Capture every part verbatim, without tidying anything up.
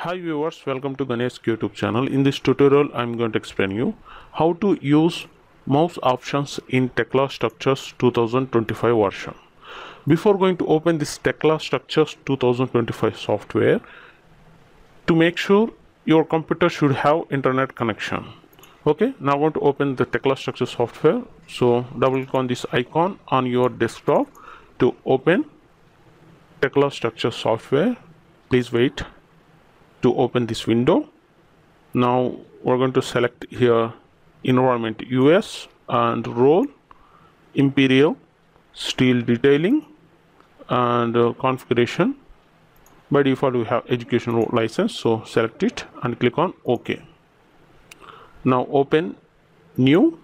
Hi viewers, welcome to Gani S K YouTube channel. In this tutorial I am going to explain you how to use mouse options in Tekla Structures twenty twenty-five version. Before going to open this Tekla Structures twenty twenty-five software, to make sure your computer should have internet connection. Okay, now I want to open the Tekla Structures software, so double click on this icon on your desktop to open Tekla Structures software. Please wait to open this window. Now we're going to select here environment U S and role imperial, steel detailing and uh, configuration. By default we have education license, so select it and click on OK. Now open new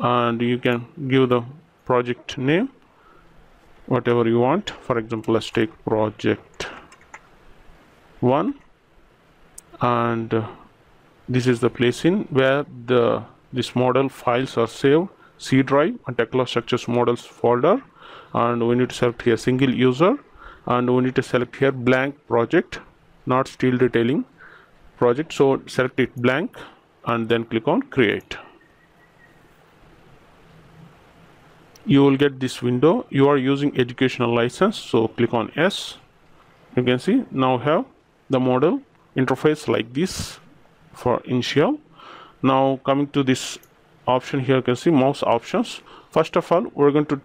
and you can give the project name whatever you want. For example, let's take project one, and uh, this is the place in where the this model files are saved, C drive and Tekla Structures models folder. And we need to select here single user, and we need to select here blank project, not steel detailing project, so select it blank and then click on create. You will get this window. You are using educational license, so click on yes. You can see now have the model interface like this for initial. Now coming to this option here, you can see mouse options. First of all, we're going to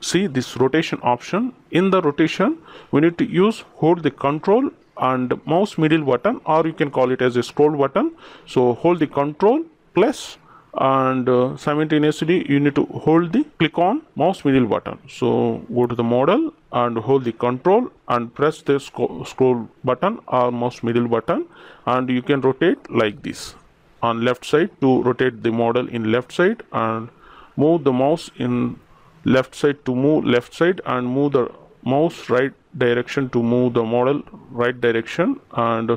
see this rotation option. In the rotation we need to use hold the control and mouse middle button, or you can call it as a scroll button. So hold the control plus and uh, simultaneously you need to hold the click on mouse middle button. So go to the model and hold the control and press the sc scroll button or mouse middle button, and you can rotate like this on left side to rotate the model in left side, and move the mouse in left side to move left side, and move the mouse right direction to move the model right direction, and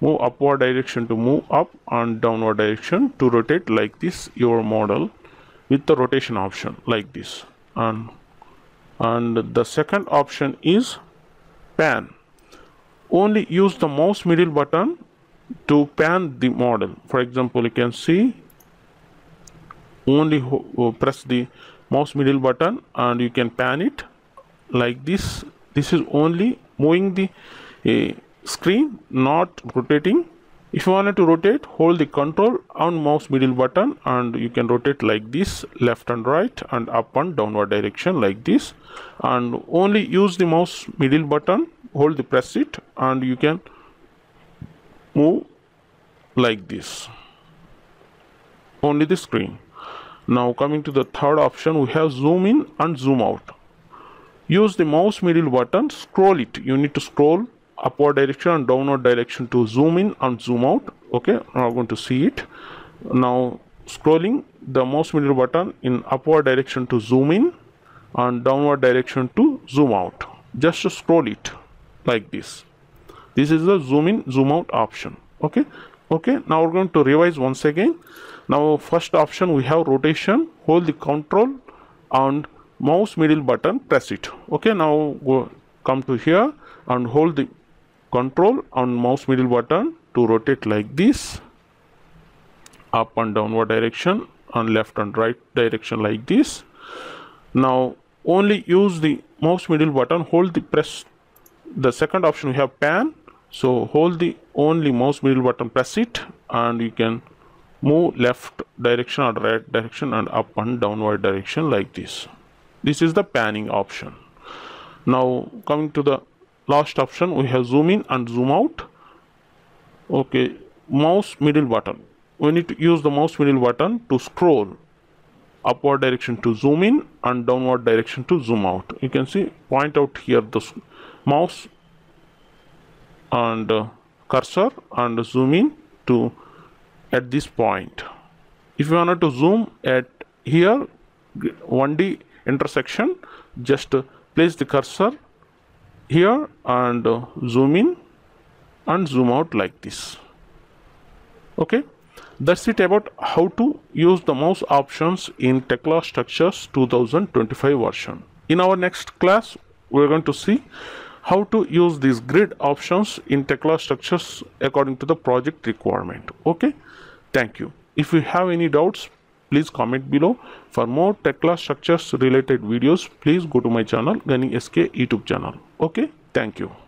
move upward direction to move up, and downward direction to rotate like this your model with the rotation option like this. And and the second option is pan. Only use the mouse middle button to pan the model. For example, you can see only press the mouse middle button and you can pan it like this. This is only moving the uh, screen, not rotating. If you wanted to rotate, hold the control and mouse middle button and you can rotate like this, left and right and up and downward direction like this. And only use the mouse middle button, hold the press it and you can move like this, only the screen. Now coming to the third option, we have zoom in and zoom out. Use the mouse middle button, scroll it. You need to scroll upward direction and downward direction to zoom in and zoom out. Okay, now I'm going to see it. Now scrolling the mouse middle button in upward direction to zoom in and downward direction to zoom out. Just scroll it like this. This is the zoom in zoom out option. Okay, okay. Now we're going to revise once again. Now first option we have rotation. Hold the control and mouse middle button, press it. Okay, now go come to here and hold the control on mouse middle button to rotate like this, up and downward direction and left and right direction like this. Now only use the mouse middle button, hold the press the second option we have pan, so hold the only mouse middle button, press it and you can move left direction or right direction and up and downward direction like this. This is the panning option. Now coming to the last option, we have zoom in and zoom out. Okay, mouse middle button, we need to use the mouse middle button to scroll upward direction to zoom in and downward direction to zoom out. You can see point out here the mouse and uh, cursor and zoom in to at this point. If you wanted to zoom at here one D intersection, just uh, place the cursor here and uh, zoom in and zoom out like this. Okay, that's it about how to use the mouse options in Tekla Structures twenty twenty-five version. In our next class, we're going to see how to use these grid options in Tekla Structures according to the project requirement. Okay, thank you. If you have any doubts, please comment below. For more Tekla Structures related videos, please go to my channel, Gani S K YouTube channel. Okay, thank you.